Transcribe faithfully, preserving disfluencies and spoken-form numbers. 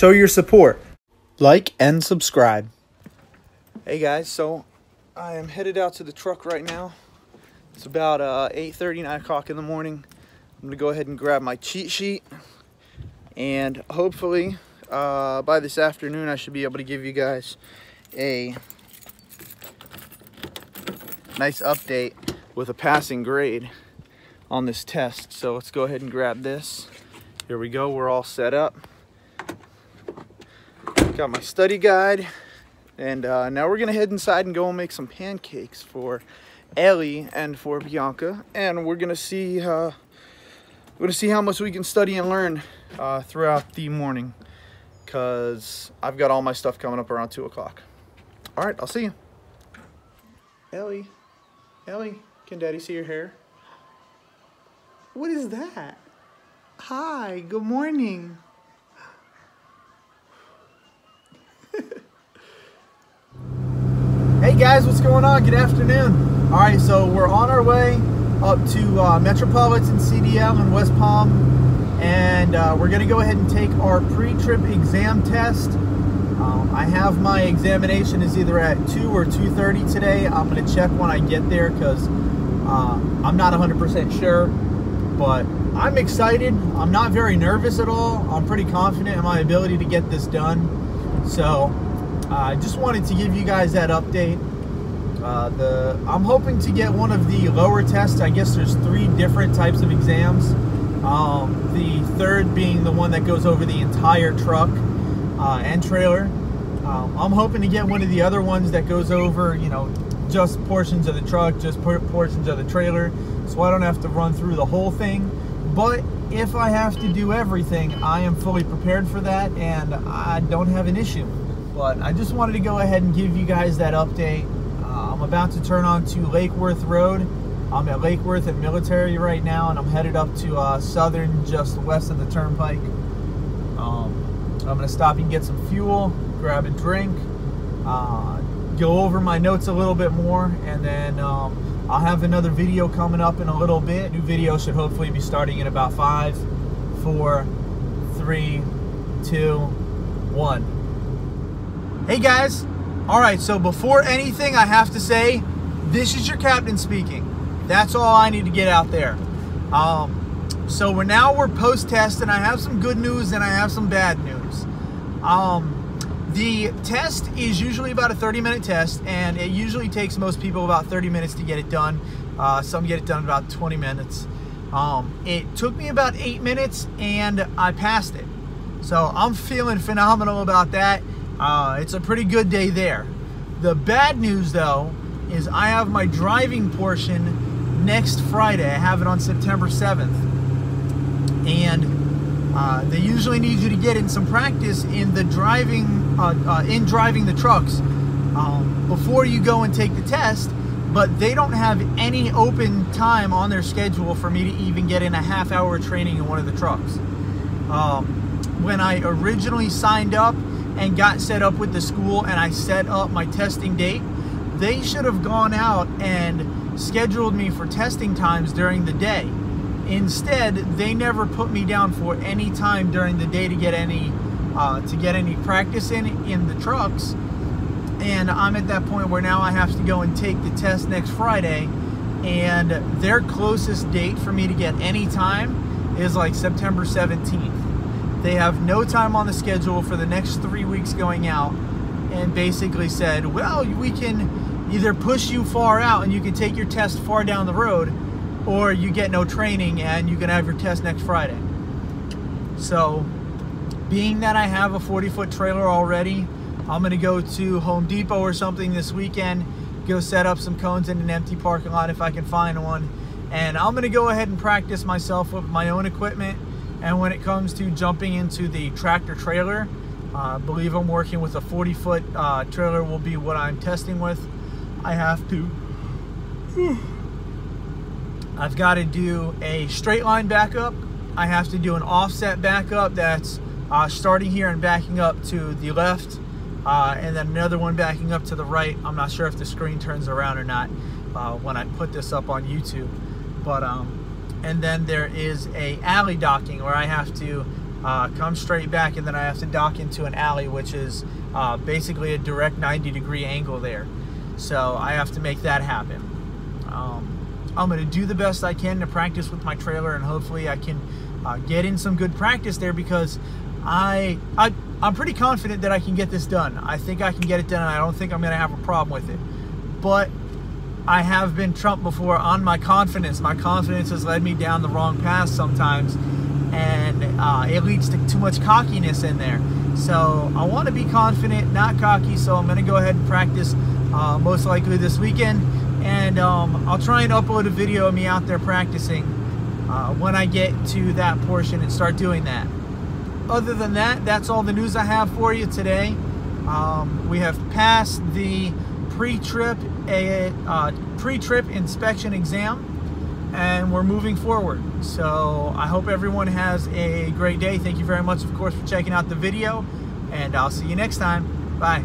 Show your support. Like and subscribe. Hey guys, so I am headed out to the truck right now. It's about uh, eight thirty, nine o'clock in the morning. I'm gonna go ahead and grab my cheat sheet, and hopefully uh, by this afternoon I should be able to give you guys a nice update with a passing grade on this test. So let's go ahead and grab this. Here we go, we're all set up. Got my study guide, and uh, now we're gonna head inside and go and make some pancakes for Ellie and for Bianca, and we're gonna see uh, we're gonna see how much we can study and learn uh, throughout the morning, because I've got all my stuff coming up around two o'clock. All right, I'll see you. Ellie, Ellie, can Daddy see your hair? What is that? Hi, good morning. Hey guys, what's going on? Good afternoon. All right, so we're on our way up to uh, Metropolitan C D L in West Palm, and uh, we're gonna go ahead and take our pre-trip exam test. Um, I have my examination is either at two or two thirty today. I'm going to check when I get there, because uh, I'm not one hundred percent sure, but I'm excited. I'm not very nervous at all. I'm pretty confident in my ability to get this done. So I uh, just wanted to give you guys that update. Uh, the I'm hoping to get one of the lower tests. I guess there's three different types of exams. Um, the third being the one that goes over the entire truck. Uh, and trailer. Um, I'm hoping to get one of the other ones that goes over, you know, just portions of the truck, just portions of the trailer, so I don't have to run through the whole thing. But if I have to do everything, I am fully prepared for that, and I don't have an issue. But I just wanted to go ahead and give you guys that update. Uh, I'm about to turn on to Lake Worth Road. I'm at Lake Worth and Military right now, and I'm headed up to uh, Southern, just west of the turnpike. Um, I'm going to stop and get some fuel, grab a drink, uh, go over my notes a little bit more, and then um, I'll have another video coming up in a little bit. New video should hopefully be starting in about five, four, three, two, one. Hey guys! Alright, so before anything I have to say, this is your captain speaking. That's all I need to get out there. Um, So we're now we're post-test, and I have some good news and I have some bad news. Um, the test is usually about a thirty minute test, and it usually takes most people about thirty minutes to get it done. Uh, some get it done in about twenty minutes. Um, it took me about eight minutes and I passed it. So I'm feeling phenomenal about that. Uh, it's a pretty good day there. The bad news though is I have my driving portion next Friday. I have it on September seventh. And uh, they usually need you to get in some practice in the driving, uh, uh, in driving the trucks um, before you go and take the test. But they don't have any open time on their schedule for me to even get in a half hour training in one of the trucks. Um, when I originally signed up and got set up with the school, and I set up my testing date, they should have gone out and scheduled me for testing times during the day. Instead, they never put me down for any time during the day to get any uh, to get any practice in in the trucks, and I'm at that point where now I have to go and take the test next Friday, and their closest date for me to get any time is like September seventeenth. They have no time on the schedule for the next three weeks going out, and basically said, well, we can either push you far out and you can take your test far down the road, or you get no training and you can have your test next Friday. So, being that I have a forty foot trailer already, I'm gonna go to Home Depot or something this weekend, go set up some cones in an empty parking lot if I can find one, and I'm gonna go ahead and practice myself with my own equipment. And when it comes to jumping into the tractor trailer, I uh, believe I'm working with a forty foot uh, trailer will be what I'm testing with. I have to... I've got to do a straight line backup. I have to do an offset backup that's uh, starting here and backing up to the left, uh, and then another one backing up to the right. I'm not sure if the screen turns around or not uh, when I put this up on YouTube, but um, and then there is a alley docking where I have to uh, come straight back, and then I have to dock into an alley, which is uh, basically a direct ninety degree angle there. So I have to make that happen. Um, I'm going to do the best I can to practice with my trailer, and hopefully I can uh, get in some good practice there, because I, I, I'm pretty confident that I can get this done. I think I can get it done, and I don't think I'm going to have a problem with it. But I have been trumped before on my confidence. My confidence has led me down the wrong path sometimes, and uh, it leads to too much cockiness in there. So I want to be confident, not cocky, so I'm going to go ahead and practice uh, most likely this weekend, and um, I'll try and upload a video of me out there practicing uh, when I get to that portion and start doing that. Other than that, that's all the news I have for you today. Um, we have passed the pre-trip a uh, pre-trip inspection exam, and we're moving forward. So I hope everyone has a great day. Thank you very much, of course, for checking out the video, and I'll see you next time. Bye.